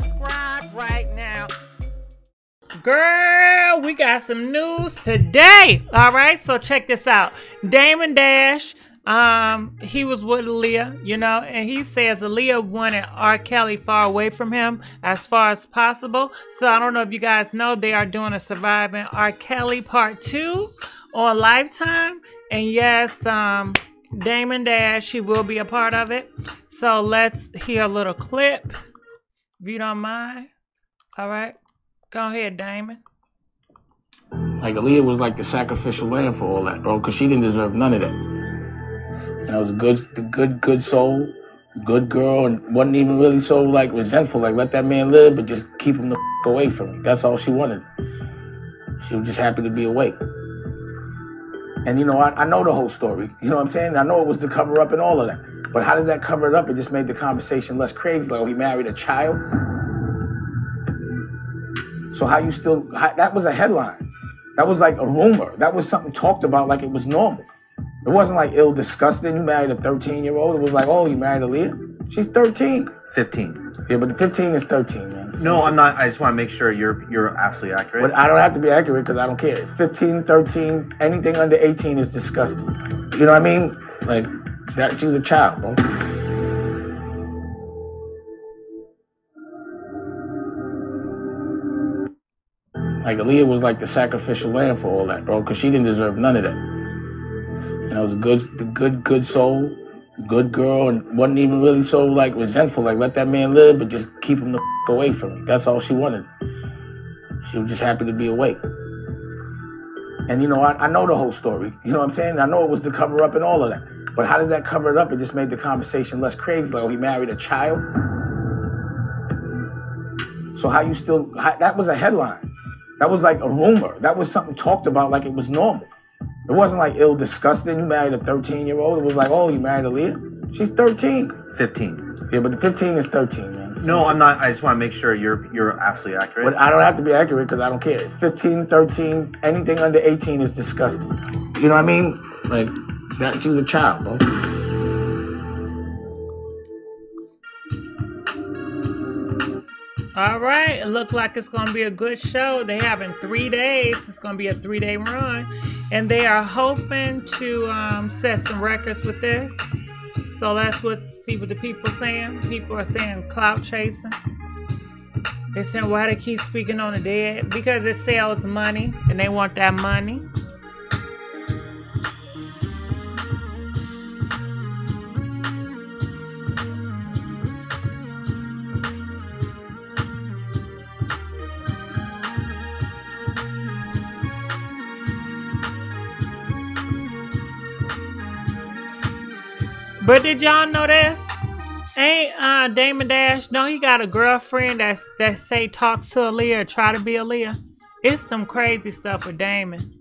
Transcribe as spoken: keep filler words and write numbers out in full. subscribe right now. Girl, we got some news today. All right, so check this out. Damon Dash, um, he was with Aaliyah, you know, and he says Aaliyah wanted R. Kelly far away from him as far as possible. So I don't know if you guys know, they are doing a Surviving R. Kelly Part two on Lifetime. And yes, um, Damon Dash, he will be a part of it. So let's hear a little clip, if you don't mind. All right. Go ahead, Damon. Like, Aaliyah was like the sacrificial lamb for all that, bro, because she didn't deserve none of that. And I was good, the good, good soul, good girl, and wasn't even really so, like, resentful. Like, let that man live, but just keep him the f away from me. That's all she wanted. She was just happy to be awake. And, you know, I, I know the whole story. You know what I'm saying? I know it was to cover up and all of that. But how did that cover it up? It just made the conversation less crazy. Like, oh, he married a child? So how you still, how, that was a headline. That was like a rumor. That was something talked about like it was normal. It wasn't like ill disgusting. You married a thirteen year old. It was like, oh, you married Aaliyah? She's thirteen. fifteen. Yeah, but the fifteen is thirteen, man. It's no, fifteen. I'm not, I just want to make sure you're you're absolutely accurate. But I don't have to be accurate because I don't care. It's fifteen, thirteen, anything under eighteen is disgusting. You know what I mean? Like, that, she was a child, bro. Like, Aaliyah was like the sacrificial lamb for all that, bro, because she didn't deserve none of that. And I was good, the good, good soul, good girl, and wasn't even really so, like, resentful. Like, let that man live, but just keep him the f away from me. That's all she wanted. She was just happy to be awake. And, you know, I, I know the whole story. You know what I'm saying? I know it was to cover up and all of that. But how did that cover it up? It just made the conversation less crazy. Like, oh, he married a child? So how you still, how, that was a headline. That was like a rumor. That was something talked about like it was normal. It wasn't like ill disgusting. You married a thirteen year old. It was like, oh, you married Aaliyah? She's thirteen. fifteen. Yeah, but the fifteen is thirteen, man. It's no, fifteen. I'm not. I just want to make sure you're you're absolutely accurate. But I don't have to be accurate because I don't care. It's fifteen, thirteen, anything under eighteen is disgusting. You know what I mean? Like, that, she was a child, bro. All right, it looks like it's going to be a good show. They have in three days. It's going to be a three-day run. And they are hoping to um, set some records with this. So that's what, see what the people are saying. People are saying clout chasing. They're saying, why they keep speaking on the dead? Because it sells money, and they want that money. But did y'all know this? Ain't uh, Damon Dash, no, he got a girlfriend that's, that say talks to Aaliyah or try to be Aaliyah. It's some crazy stuff with Damon.